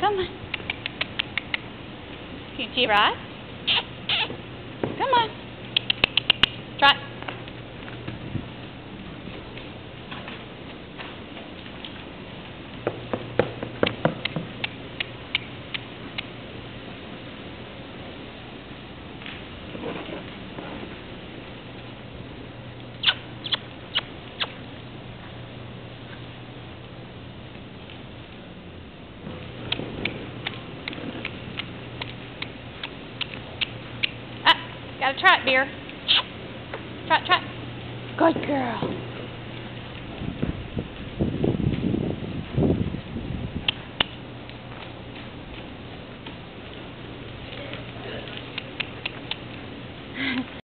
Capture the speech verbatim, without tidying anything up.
Come on. You G-Rod? Come on. Trot. Gotta trot, Beer. Trot, trot. Good girl.